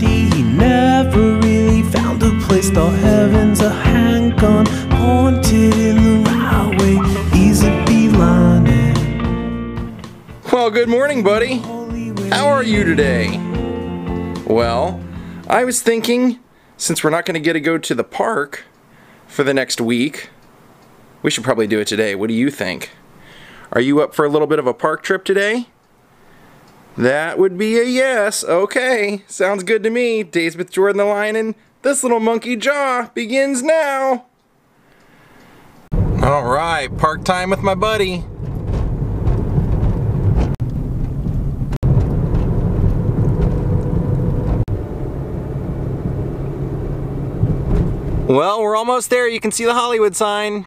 candy. He never really found a place. The heavens are hang on, haunted in the right way. He's a beeline. Well, good morning, buddy. How are you today? Well, I was thinking, since we're not going to get to go to the park for the next week, we should probably do it today. What do you think? Are you up for a little bit of a park trip today? That would be a yes. Okay, sounds good to me. Daze with Jordan the Lion and This Little Monkey Jaw begins now. All right, park time with my buddy. Well, we're almost there. You can see the Hollywood sign.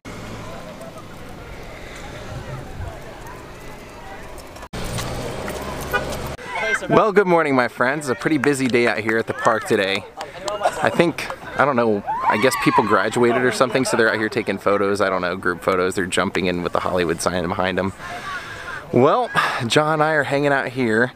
Well, good morning, my friends. It's a pretty busy day out here at the park today. I think, I don't know, I guess people graduated or something, so they're out here taking photos. I don't know, group photos. They're jumping in with the Hollywood sign behind them. Well, John and I are hanging out here.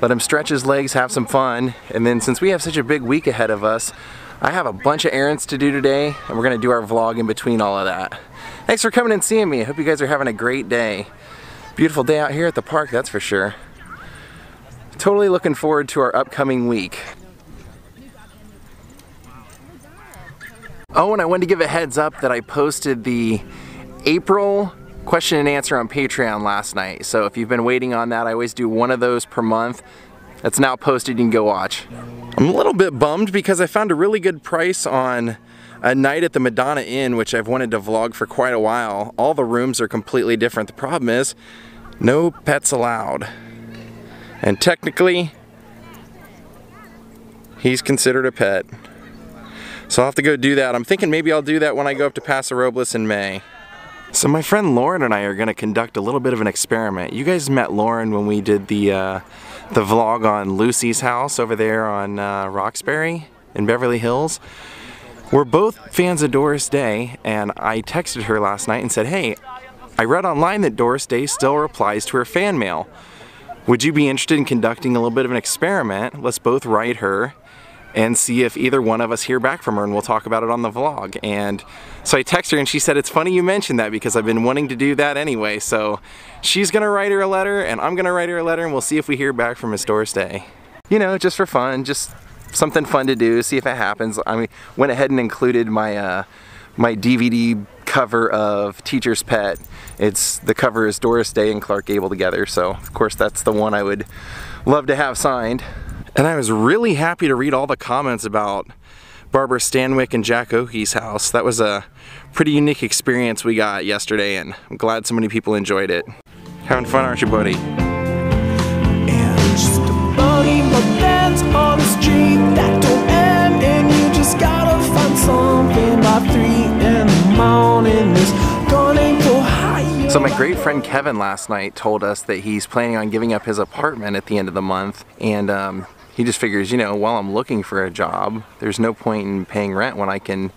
Let him stretch his legs, have some fun. And then since we have such a big week ahead of us, I have a bunch of errands to do today, and we're going to do our vlog in between all of that. Thanks for coming and seeing me. I hope you guys are having a great day. Beautiful day out here at the park, that's for sure. Totally looking forward to our upcoming week. Oh, and I wanted to give a heads up that I posted the April question and answer on Patreon last night. So if you've been waiting on that, I always do one of those per month. That's now posted, you can go watch. I'm a little bit bummed because I found a really good price on a night at the Madonna Inn, which I've wanted to vlog for quite a while. All the rooms are completely different. The problem is, no pets allowed. And technically, he's considered a pet. So I'll have to go do that. I'm thinking maybe I'll do that when I go up to Paso Robles in May. So my friend Lauren and I are gonna conduct a little bit of an experiment. You guys met Lauren when we did the vlog on Lucy's house over there on Roxbury in Beverly Hills. We're both fans of Doris Day, and I texted her last night and said, hey, I read online that Doris Day still replies to her fan mail. Would you be interested in conducting a little bit of an experiment? Let's both write her and see if either one of us hear back from her, and we'll talk about it on the vlog. And so I text her and she said, it's funny you mentioned that because I've been wanting to do that anyway. So she's gonna write her a letter and I'm gonna write her a letter, and we'll see if we hear back from Miss Doris Day. You know, just for fun, just something fun to do, see if it happens. I mean, went ahead and included my, my DVD cover of Teacher's Pet. It's, the cover is Doris Day and Clark Gable together. So of course that's the one I would love to have signed. And I was really happy to read all the comments about Barbara Stanwyck and Jack Oakie's house. That was a pretty unique experience we got yesterday, and I'm glad so many people enjoyed it. Having fun, aren't you, buddy? And just a buddy, but that's on the street that don't end, and you just gotta find something by 3 in the morning. It's gonna go higher. So my great friend Kevin last night told us that he's planning on giving up his apartment at the end of the month, and he just figures, you know, while I'm looking for a job, there's no point in paying rent when I can,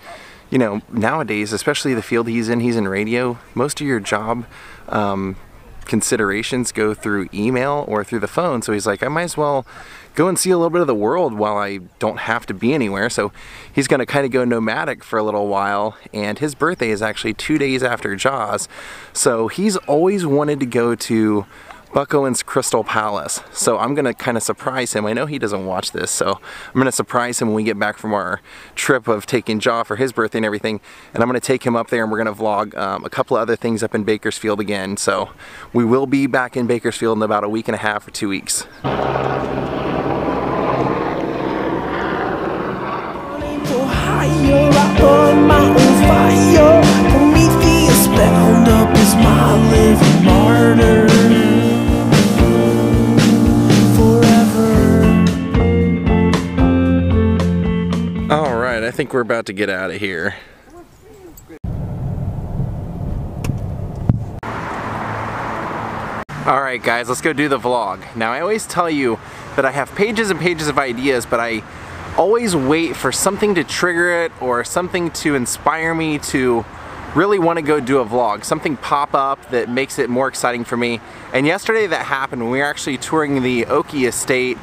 you know, nowadays, especially the field he's in radio, most of your job considerations go through email or through the phone. So he's like, I might as well go and see a little bit of the world while I don't have to be anywhere. So he's gonna kind of go nomadic for a little while, and his birthday is actually 2 days after Jaws. So he's always wanted to go to Buck Owen's Crystal Palace. So I'm gonna kind of surprise him. I know he doesn't watch this, so I'm gonna surprise him when we get back from our trip of taking Jaw for his birthday and everything. And I'm gonna take him up there, and we're gonna vlog a couple of other things up in Bakersfield again. So we will be back in Bakersfield in about a week and a half or 2 weeks. I think we're about to get out of here. Alright guys, let's go do the vlog. Now I always tell you that I have pages and pages of ideas, but I always wait for something to trigger it or something to inspire me to really want to go do a vlog. Something pop up that makes it more exciting for me. And yesterday that happened when we were actually touring the Oakie Estate.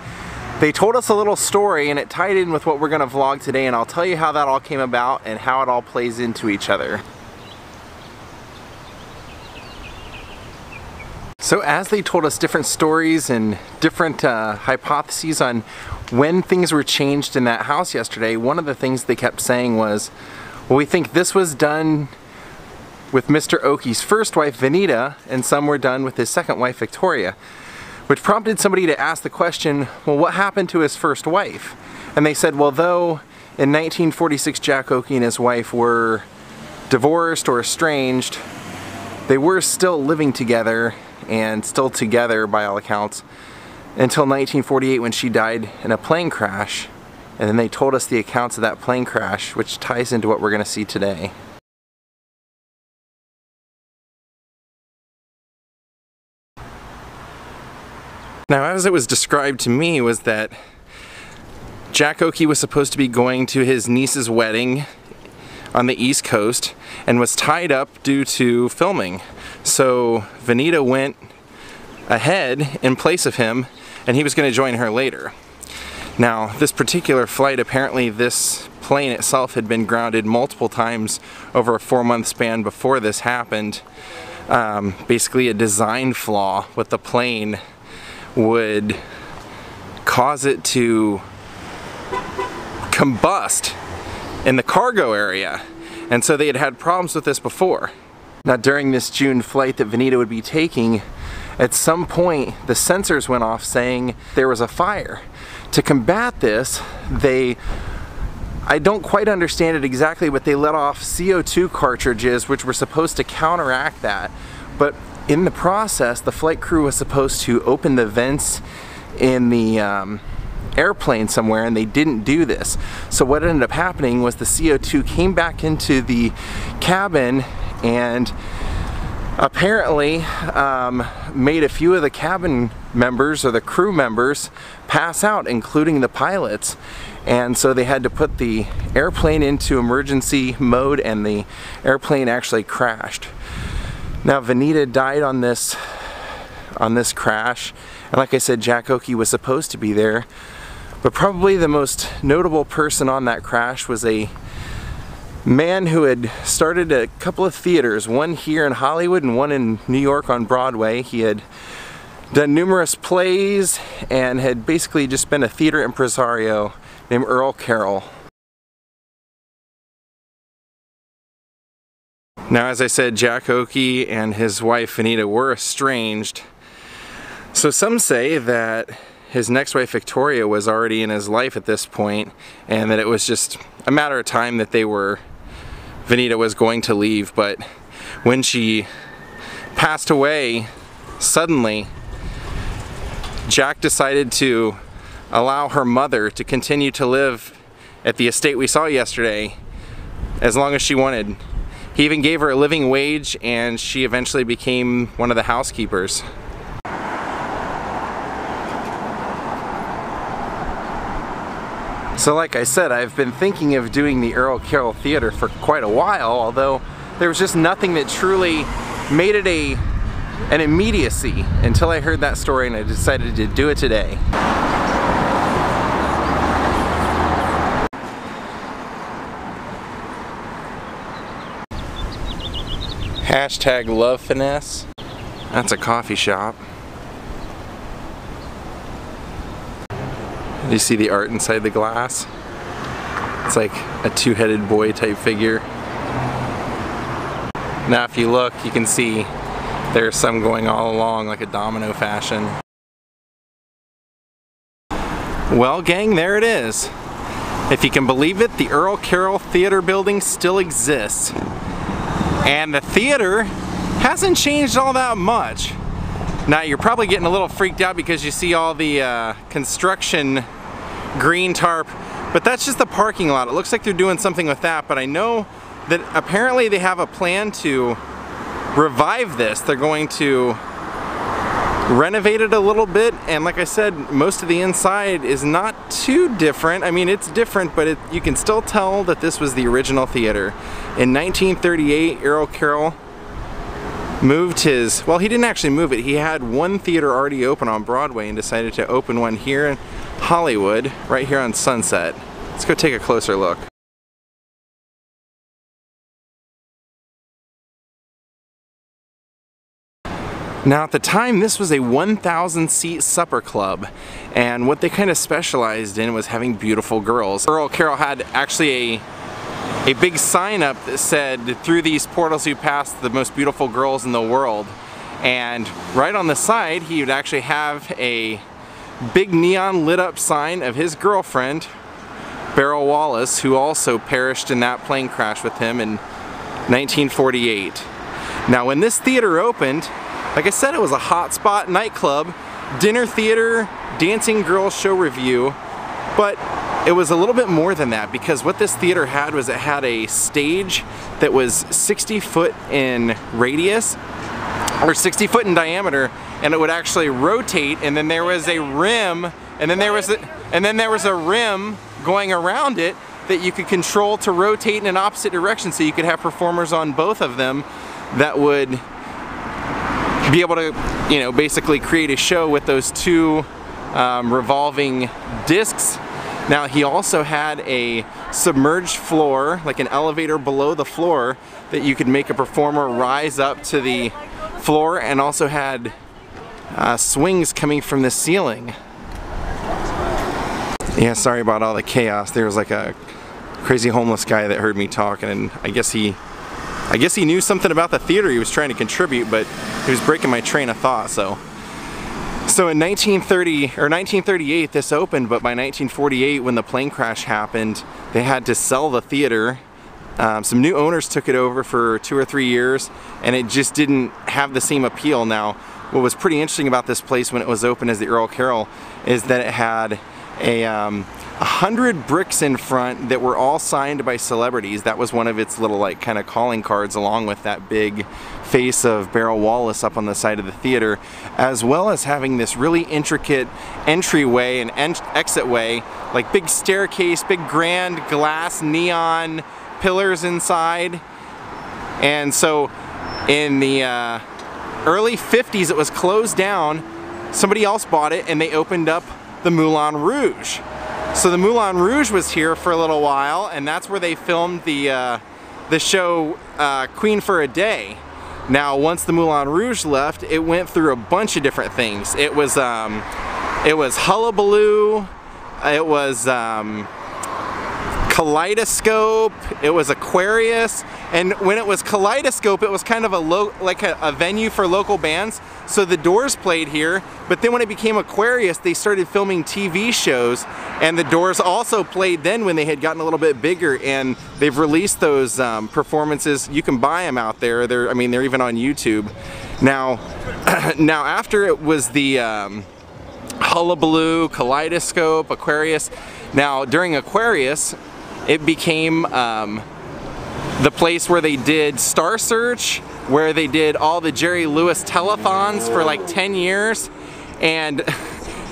They told us a little story and it tied in with what we're gonna vlog today, and I'll tell you how that all came about and how it all plays into each other. So as they told us different stories and different hypotheses on when things were changed in that house yesterday, one of the things they kept saying was, well, we think this was done with Mr. Oakie's first wife, Venita, and some were done with his second wife, Victoria, which prompted somebody to ask the question, well, what happened to his first wife? And they said, well, though in 1946 Jack Oakie and his wife were divorced or estranged, they were still living together and still together by all accounts until 1948 when she died in a plane crash. And then they told us the accounts of that plane crash, which ties into what we're going to see today. Now, as it was described to me, was that Jack Oakie was supposed to be going to his niece's wedding on the East Coast and was tied up due to filming. So Venita went ahead in place of him, and he was going to join her later. Now, this particular flight, apparently this plane itself had been grounded multiple times over a 4-month span before this happened. Basically a design flaw with the plane would cause it to combust in the cargo area, and so they had had problems with this before. Now, during this June flight that Venita would be taking, at some point the sensors went off saying there was a fire. To combat this, they, I don't quite understand it exactly, but they let off CO2 cartridges which were supposed to counteract that. But in the process, the flight crew was supposed to open the vents in the airplane somewhere, and they didn't do this. So what ended up happening was the CO2 came back into the cabin and apparently made a few of the cabin members or the crew members pass out, including the pilots. And so they had to put the airplane into emergency mode, and the airplane actually crashed. Now, Venita died on this crash, and like I said, Jack Oakie was supposed to be there, but probably the most notable person on that crash was a man who had started a couple of theaters, one here in Hollywood and one in New York on Broadway. He had done numerous plays and had basically just been a theater impresario named Earl Carroll. Now, as I said, Jack Oakie and his wife Venita were estranged. So some say that his next wife Victoria was already in his life at this point, and that it was just a matter of time that they were, Venita was going to leave. But when she passed away suddenly, Jack decided to allow her mother to continue to live at the estate we saw yesterday as long as she wanted. He even gave her a living wage, and she eventually became one of the housekeepers. So like I said, I've been thinking of doing the Earl Carroll Theatre for quite a while, although there was just nothing that truly made it an immediacy until I heard that story, and I decided to do it today. Hashtag love finesse. That's a coffee shop. Do you see the art inside the glass? It's like a two-headed boy type figure. Now if you look, you can see there's some going all along like a domino fashion. Well gang, there it is. If you can believe it, the Earl Carroll Theatre building still exists. And the theater hasn't changed all that much. Now you're probably getting a little freaked out because you see all the construction green tarp, but that's just the parking lot. It looks like they're doing something with that, but I know that apparently they have a plan to revive this. They're going to renovate it a little bit, and like I said, most of the inside is not too different. I mean, it's different, but you can still tell that this was the original theater. In 1938, Earl Carroll moved his, well, he didn't actually move it. He had one theater already open on Broadway and decided to open one here Hollywood right here on Sunset. Let's go take a closer look. Now at the time this was a 1,000-seat supper club, and what they kind of specialized in was having beautiful girls. Earl Carroll had actually a big sign up that said, "Through these portals you pass the most beautiful girls in the world." And right on the side he would actually have a big neon lit up sign of his girlfriend, Beryl Wallace, who also perished in that plane crash with him in 1948. Now when this theater opened, like I said, it was a hotspot nightclub, dinner theater, dancing girl show review, but it was a little bit more than that, because what this theater had was it had a stage that was 60 foot in radius, or 60 foot in diameter, and it would actually rotate, and then there was a rim, and then there was a rim going around it that you could control to rotate in an opposite direction, so you could have performers on both of them that would be able to, you know, basically create a show with those two revolving discs. Now he also had a submerged floor, like an elevator below the floor, that you could make a performer rise up to the floor, and also had swings coming from the ceiling. Yeah, sorry about all the chaos. There was like a crazy homeless guy that heard me talking, and I guess he knew something about the theater he was trying to contribute, but he was breaking my train of thought, so in 1938 this opened, but by 1948, when the plane crash happened, they had to sell the theater. Some new owners took it over for 2 or 3 years, and it just didn't have the same appeal. Now what was pretty interesting about this place when it was open as the Earl Carroll is that it had a 100 bricks in front that were all signed by celebrities. That was one of its little, like, kind of calling cards, along with that big face of Beryl Wallace up on the side of the theater, as well as having this really intricate entryway and exit way, like big staircase, big grand glass neon pillars inside. And so in the early 50s, it was closed down. Somebody else bought it, and they opened up the Moulin Rouge. So the Moulin Rouge was here for a little while, and that's where they filmed the show Queen for a Day. Now once the Moulin Rouge left, it went through a bunch of different things. It was Hullabaloo, it was Kaleidoscope, it was Aquarius, and when it was Kaleidoscope, it was kind of like a venue for local bands. So the Doors played here, but then when it became Aquarius, they started filming TV shows, and the Doors also played then when they had gotten a little bit bigger, and they've released those performances. You can buy them out there. They're even on YouTube. Now after it was the Hullabaloo, Kaleidoscope, Aquarius. Now during Aquarius, it became the place where they did Star Search, where they did all the Jerry Lewis telethons for like 10 years, and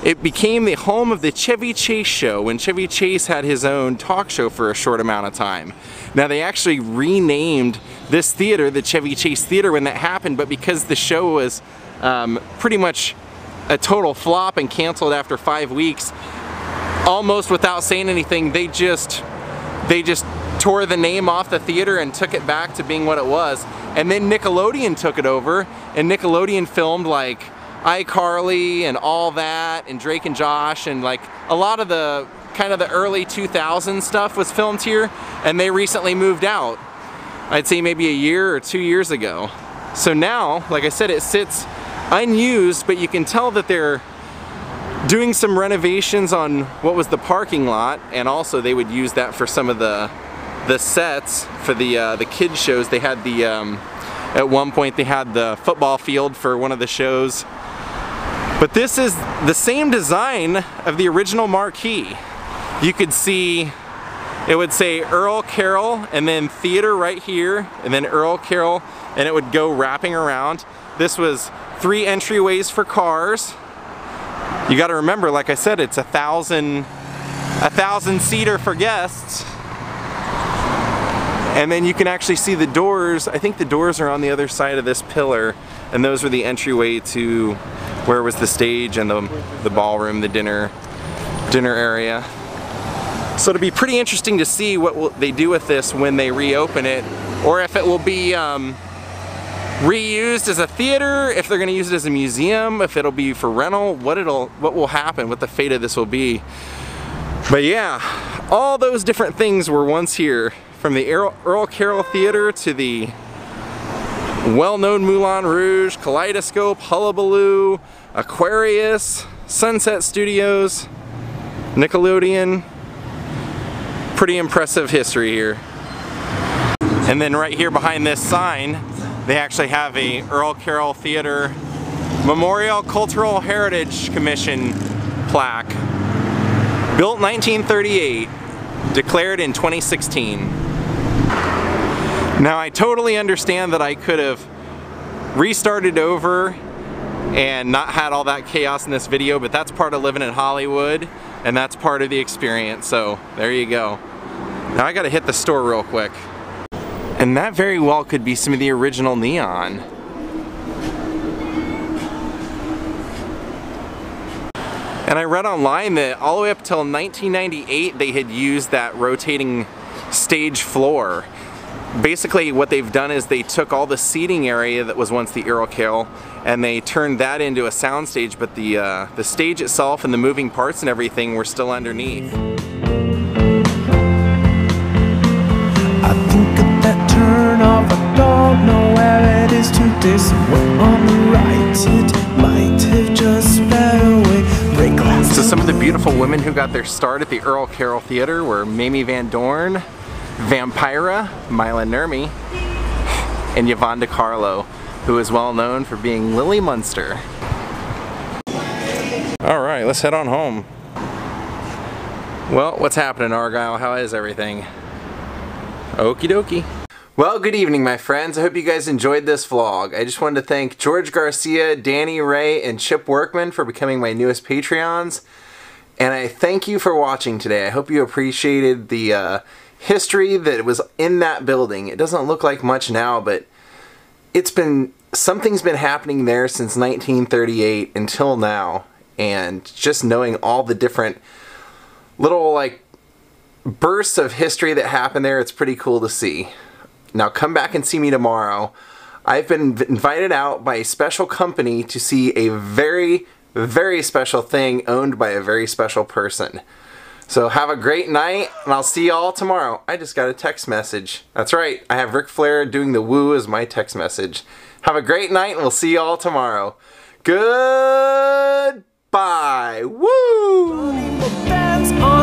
it became the home of the Chevy Chase show when Chevy Chase had his own talk show for a short amount of time. Now they actually renamed this theater the Chevy Chase Theater when that happened, but because the show was pretty much a total flop and canceled after 5 weeks, almost without saying anything, they just tore the name off the theater and took it back to being what it was. And then Nickelodeon took it over, and Nickelodeon filmed like iCarly and All That and Drake and Josh, and like a lot of the kind of the early 2000s stuff was filmed here, and they recently moved out. I'd say maybe a year or 2 years ago. So now, like I said, it sits unused, but you can tell that they're doing some renovations on what was the parking lot, and also they would use that for some of the sets for the kids shows. They had the at one point they had the football field for one of the shows. But this is the same design of the original marquee. You could see it would say Earl Carroll and then theater right here, and then Earl Carroll, and it would go wrapping around. This was 3 entryways for cars. You got to remember, like I said, it's a thousand seater for guests. And then you can actually see the Doors. I think the Doors are on the other side of this pillar, and those were the entryway to where was the stage and the ballroom, the dinner, dinner area. So it'll be pretty interesting to see what they do with this when they reopen it, or if it will be reused as a theater, if they're going to use it as a museum, if it'll be for rental, what will happen, what the fate of this will be. But yeah, all those different things were once here, from the Earl Carroll Theatre to the well-known Moulin Rouge, Kaleidoscope, Hullabaloo, Aquarius, Sunset Studios, Nickelodeon. Pretty impressive history here. And then right here behind this sign, they actually have a Earl Carroll Theatre Memorial Cultural Heritage Commission plaque. Built 1938, declared in 2016. Now, I totally understand that I could have restarted over and not had all that chaos in this video, but that's part of living in Hollywood, and that's part of the experience, so there you go. Now I gotta hit the store real quick. And that very well could be some of the original neon. And I read online that all the way up till 1998, they had used that rotating stage floor. Basically what they've done is they took all the seating area that was once the Earl Carroll and they turned that into a soundstage, but the stage itself and the moving parts and everything were still underneath. I think at that turn off, I don't know where it is to this one on the right. It might have just sped away. Break glass. So some of the beautiful women who got their start at the Earl Carroll Theatre were Mamie Van Dorn, Vampira, Mila Nurmi, and Yvonne DiCarlo, who is well known for being Lily Munster. Alright, let's head on home. Well, what's happening, Argyle? How is everything? Okie dokie. Well, good evening, my friends. I hope you guys enjoyed this vlog. I just wanted to thank George Garcia, Danny Ray, and Chip Workman for becoming my newest Patreons. And I thank you for watching today. I hope you appreciated the history that was in that building. It doesn't look like much now, but it's been, something's been happening there since 1938 until now, and just knowing all the different little like bursts of history that happened there, it's pretty cool to see. Now come back and see me tomorrow. I've been invited out by a special company to see a very, very special thing owned by a very special person. So have a great night, and I'll see y'all tomorrow. I just got a text message. That's right, I have Ric Flair doing the woo as my text message. Have a great night, and we'll see y'all tomorrow. Goodbye. Woo!